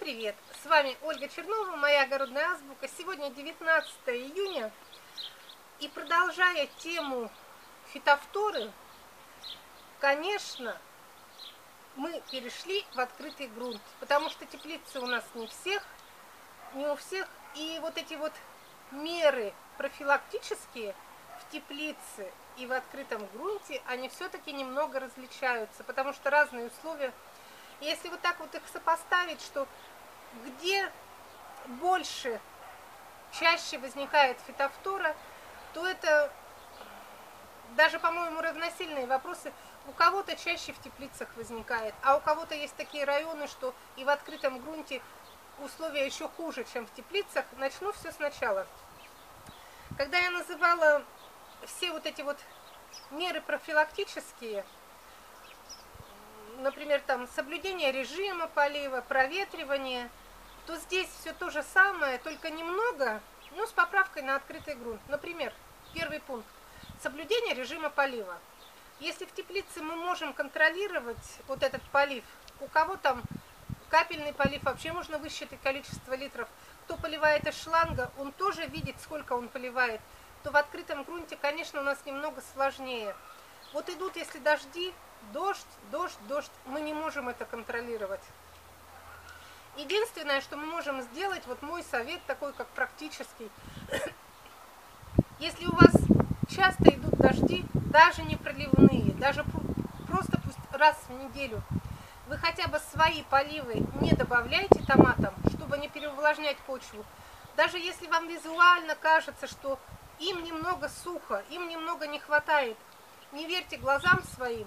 привет! С вами Ольга Чернова, моя огородная азбука. Сегодня 19 июня. И продолжая тему фитофторы, конечно, мы перешли в открытый грунт, потому что теплицы у нас не у всех. И вот эти вот меры профилактические в теплице и в открытом грунте, они все-таки немного различаются, потому что разные условия. Если вот так вот их сопоставить, что где больше, чаще возникает фитофтора, то это даже, по-моему, равносильные вопросы. У кого-то чаще в теплицах возникает, а у кого-то есть такие районы, что и в открытом грунте условия еще хуже, чем в теплицах. Начну все сначала. Когда я называла все вот эти вот меры профилактические, например, там соблюдение режима полива, проветривание, то здесь все то же самое, только немного, но с поправкой на открытый грунт. Например, первый пункт – соблюдение режима полива. Если в теплице мы можем контролировать вот этот полив, у кого там капельный полив, вообще можно высчитать количество литров, кто поливает из шланга, он тоже видит, сколько он поливает, то в открытом грунте, конечно, у нас немного сложнее. Вот идут, если дожди, дождь, мы не можем это контролировать. Единственное, что мы можем сделать, вот мой совет такой, как практический. Если у вас часто идут дожди, даже не проливные, даже просто пусть раз в неделю, вы хотя бы свои поливы не добавляйте томатам, чтобы не переувлажнять почву. Даже если вам визуально кажется, что им немного сухо, им немного не хватает, не верьте глазам своим.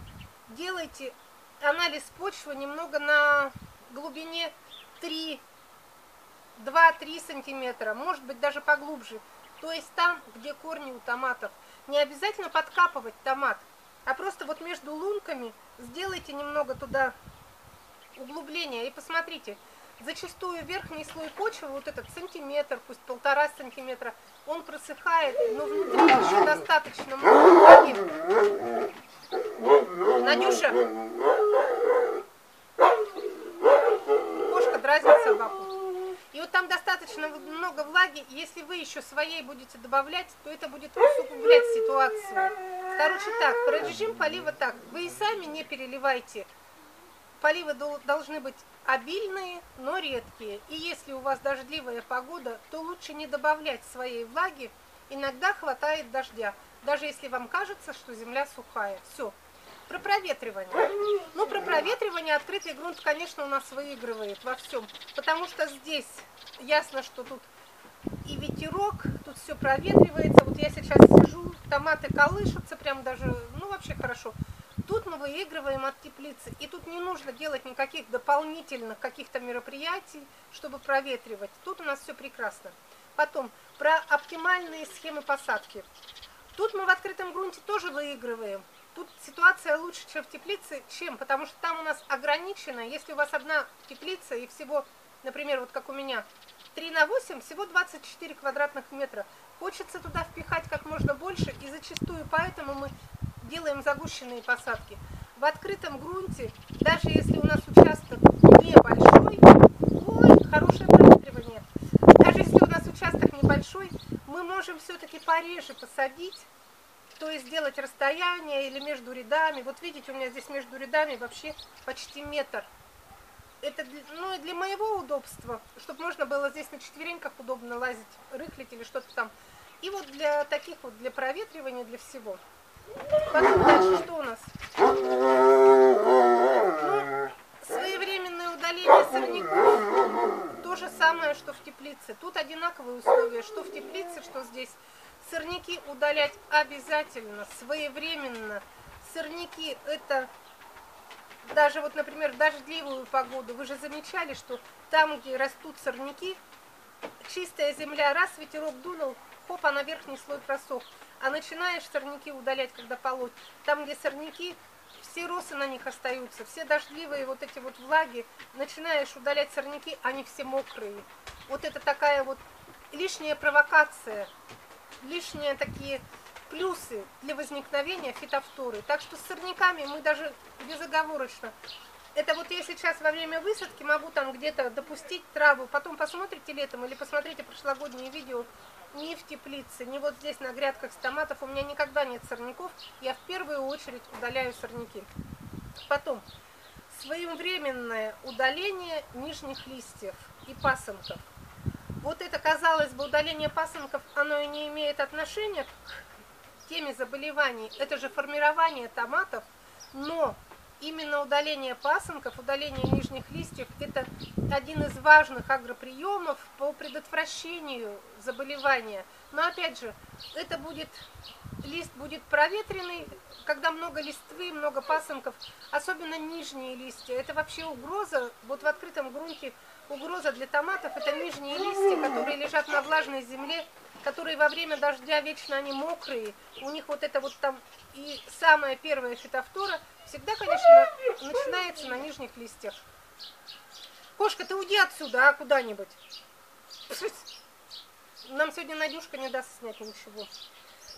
Делайте анализ почвы немного на глубине 2-3 сантиметра, может быть даже поглубже, то есть там, где корни у томатов. Не обязательно подкапывать томат, а просто вот между лунками сделайте немного туда углубление и посмотрите. Зачастую верхний слой почвы, вот этот сантиметр, пусть 1,5 сантиметра, он просыхает, но внутри еще достаточно много влаги. Надюша, кошка дразнит собаку. И вот там достаточно много влаги, если вы еще своей будете добавлять, то это будет усугублять ситуацию. Короче так, про режим полива так, вы и сами не переливайте. Поливы должны быть обильные, но редкие. И если у вас дождливая погода, то лучше не добавлять своей влаги, иногда хватает дождя. Даже если вам кажется, что земля сухая. Все. Про проветривание. Ну, про проветривание открытый грунт, конечно, у нас выигрывает во всем. Потому что здесь ясно, что тут и ветерок, тут все проветривается. Вот я сейчас сижу, томаты колышутся, прям даже, ну, вообще хорошо. Тут мы выигрываем от теплицы. И тут не нужно делать никаких дополнительных каких-то мероприятий, чтобы проветривать. Тут у нас все прекрасно. Потом, про оптимальные схемы посадки. Тут мы в открытом грунте тоже выигрываем. Тут ситуация лучше, чем в теплице. Чем? Потому что там у нас ограничено. Если у вас одна теплица и всего, например, вот как у меня, 3 на 8, всего 24 квадратных метра. Хочется туда впихать как можно больше, и зачастую поэтому мы делаем загущенные посадки. В открытом грунте, даже если у нас участок небольшой, ой, хорошее проветривание. Даже если у нас участок небольшой, мы можем все-таки пореже посадить, то есть сделать расстояние или между рядами. Вот видите, у меня здесь между рядами вообще почти метр. Это, ну, и для моего удобства, чтобы можно было здесь на четвереньках удобно лазить, рыхлить или что-то там. И вот для таких вот, для проветривания, для всего. Потом дальше что у нас? Ну, своевременное удаление сорняков. То же самое, что в теплице. Тут одинаковые условия, что в теплице, что здесь. Сорняки удалять обязательно, своевременно. Сорняки — это даже вот, например, дождливую погоду. Вы же замечали, что там, где растут сорняки, чистая земля, раз ветерок дунул, хоп, она верхний слой просох. А начинаешь сорняки удалять, когда полоть. Там, где сорняки, все росы на них остаются, все дождливые вот эти вот влаги, начинаешь удалять сорняки, они все мокрые. Вот это такая вот лишняя провокация, лишние такие плюсы для возникновения фитофторы. Так что с сорняками мы даже безоговорочно Это вот я сейчас во время высадки могу там где-то допустить траву. Потом посмотрите летом или посмотрите прошлогодние видео. Ни в теплице, ни вот здесь на грядках с томатов у меня никогда нет сорняков. Я в первую очередь удаляю сорняки. Потом, своевременное удаление нижних листьев и пасынков. Вот это, казалось бы, удаление пасынков, оно и не имеет отношения к теме заболеваний. Это же формирование томатов, но... Именно удаление пасынков, удаление нижних листьев – это один из важных агроприемов по предотвращению заболевания. Но опять же, это будет, лист будет проветренный, когда много листвы, много пасынков, особенно нижние листья. Это вообще угроза, вот в открытом грунте угроза для томатов – это нижние листья, которые лежат на влажной земле, которые во время дождя вечно они мокрые, у них вот это вот там, и самая первая фитофтора всегда, конечно, начинается на нижних листьях. Кошка, ты уйди отсюда, а куда-нибудь. Нам сегодня Надюшка не даст снять ничего.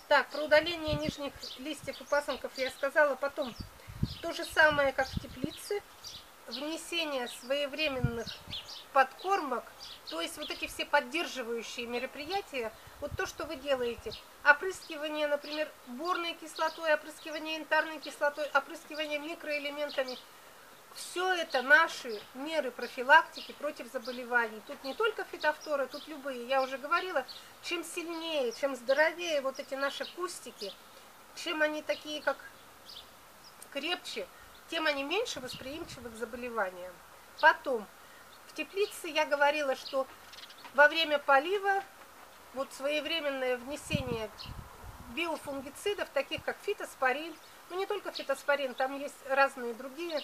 Так, про удаление нижних листьев и пасынков я сказала. Потом, то же самое, как в теплице, внесение своевременных подкормок, то есть вот эти все поддерживающие мероприятия, вот то, что вы делаете, опрыскивание, например, борной кислотой, опрыскивание янтарной кислотой, опрыскивание микроэлементами, все это наши меры профилактики против заболеваний. Тут не только фитофтора, тут любые, я уже говорила, чем сильнее, чем здоровее вот эти наши кустики, чем они такие, как крепче, тем они меньше восприимчивы к заболеваниям. Потом, в теплице я говорила, что во время полива вот своевременное внесение биофунгицидов, таких как фитоспорин, ну не только фитоспорин, там есть разные другие,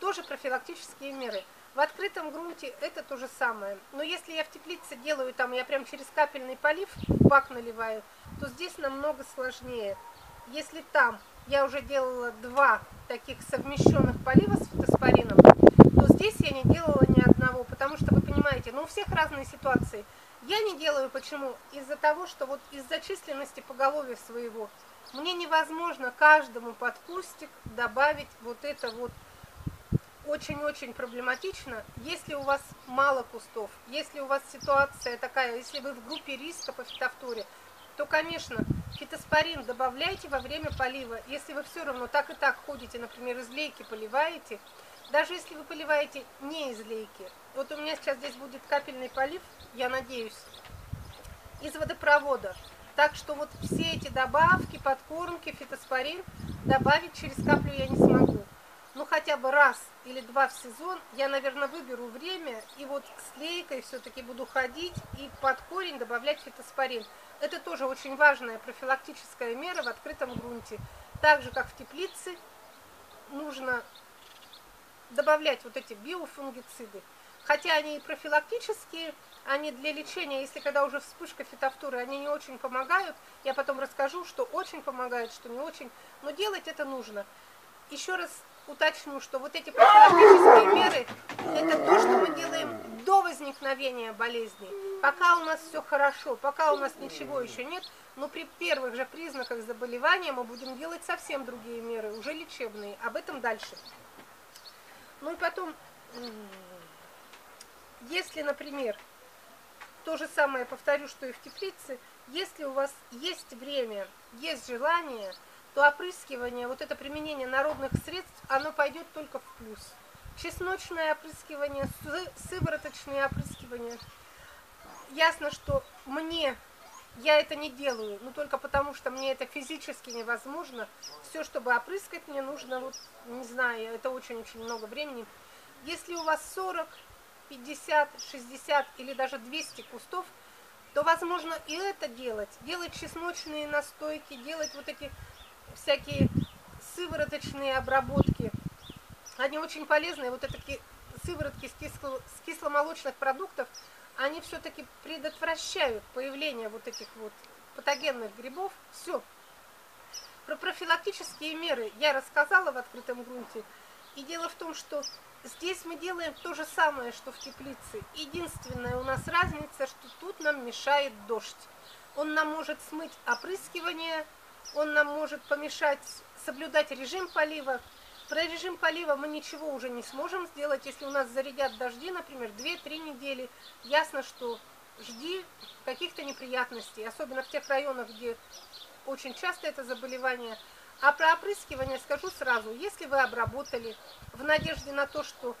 тоже профилактические меры. В открытом грунте это то же самое. Но если я в теплице делаю, там я прям через капельный полив бак наливаю, то здесь намного сложнее. Если там я уже делала два таких совмещенных полива с фитоспорином, то здесь я не делала ни одного, потому что, вы понимаете, ну, у всех разные ситуации. Я не делаю почему? Из-за того, что вот из-за численности поголовья своего мне невозможно каждому под кустик добавить вот это вот. Очень-очень проблематично, если у вас мало кустов, если у вас ситуация такая, если вы в группе риска по фитофторе, то, конечно, фитоспорин добавляйте во время полива. Если вы все равно так и так ходите, например, из лейки поливаете, даже если вы поливаете не из лейки. Вот у меня сейчас здесь будет капельный полив, я надеюсь, из водопровода. Так что вот все эти добавки, подкормки, фитоспорин добавить через каплю я не смогу. Ну, хотя бы раз или два в сезон я, наверное, выберу время и вот с лейкой все-таки буду ходить и под корень добавлять фитоспорин. Это тоже очень важная профилактическая мера в открытом грунте. Так же, как в теплице, нужно добавлять вот эти биофунгициды. Хотя они и профилактические, они для лечения, если когда уже вспышка фитофторы, они не очень помогают. Я потом расскажу, что очень помогает, что не очень. Но делать это нужно. Еще раз уточню, что вот эти профилактические меры – это то, что мы делаем до возникновения болезни. Пока у нас все хорошо, пока у нас ничего еще нет, но при первых же признаках заболевания мы будем делать совсем другие меры, уже лечебные. Об этом дальше. Ну и потом, если, например, то же самое повторю, что и в теплице, если у вас есть время, есть желание, то опрыскивание, вот это применение народных средств, оно пойдет только в плюс. Чесночное опрыскивание, сывороточное опрыскивание. Ясно, что я это не делаю, но только потому, что мне это физически невозможно. Все, чтобы опрыскать, мне нужно, вот, не знаю, это очень-очень много времени. Если у вас 40, 50, 60 или даже 200 кустов, то возможно и это делать. Делать чесночные настойки, делать вот эти... всякие сывороточные обработки, они очень полезные, вот такие сыворотки с кисломолочных продуктов, они все-таки предотвращают появление вот этих вот патогенных грибов. Все. Про профилактические меры я рассказала в открытом грунте. И дело в том, что здесь мы делаем то же самое, что в теплице. Единственная у нас разница, что тут нам мешает дождь. Он нам может смыть опрыскивание, он нам может помешать соблюдать режим полива, Про режим полива мы ничего уже не сможем сделать. Если у нас зарядят дожди, например, 2-3 недели, ясно, что жди каких-то неприятностей, особенно в тех районах, где очень часто это заболевание. А про опрыскивание скажу сразу. Если вы обработали в надежде на то, что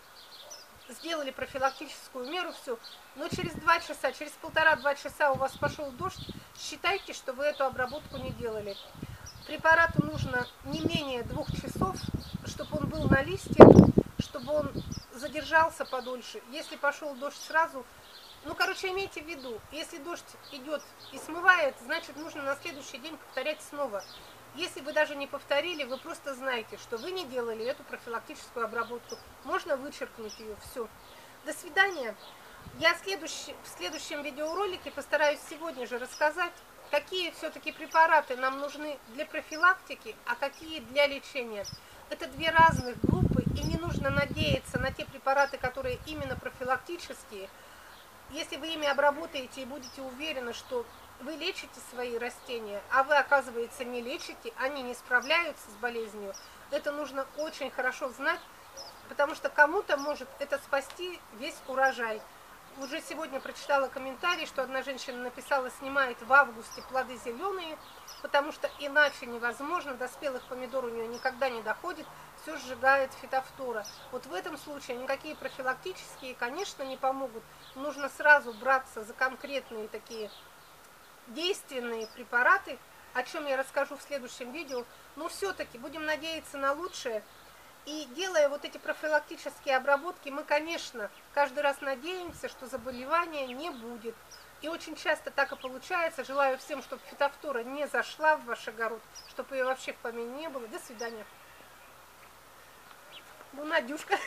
сделали профилактическую меру, все, но через 2 часа, через 1,5-2 часа у вас пошел дождь, считайте, что вы эту обработку не делали. Препарату нужно не менее 2 часов, чтобы он был на листе, чтобы он задержался подольше. Если пошел дождь сразу, ну, короче, имейте в виду, если дождь идет и смывает, значит, нужно на следующий день повторять снова. Если вы даже не повторили, вы просто знаете, что вы не делали эту профилактическую обработку. Можно вычеркнуть ее, все. До свидания. Я в следующем видеоролике постараюсь сегодня же рассказать, какие все-таки препараты нам нужны для профилактики, а какие для лечения. Это 2 разных группы, и не нужно надеяться на те препараты, которые именно профилактические. Если вы ими обработаете и будете уверены, что вы лечите свои растения, а вы, оказывается, не лечите, они не справляются с болезнью, это нужно очень хорошо знать, потому что кому-то может это спасти весь урожай. Уже сегодня прочитала комментарий, что одна женщина написала, снимает в августе плоды зеленые, потому что иначе невозможно, до спелых помидор у нее никогда не доходит, все сжигает фитофтора. Вот в этом случае никакие профилактические, конечно, не помогут. Нужно сразу браться за конкретные такие действенные препараты, о чем я расскажу в следующем видео. Но все-таки будем надеяться на лучшее. И делая вот эти профилактические обработки, мы, конечно, каждый раз надеемся, что заболевания не будет. И очень часто так и получается. Желаю всем, чтобы фитофтора не зашла в ваш огород, чтобы ее вообще в помине не было. До свидания. Ну, Надюшка...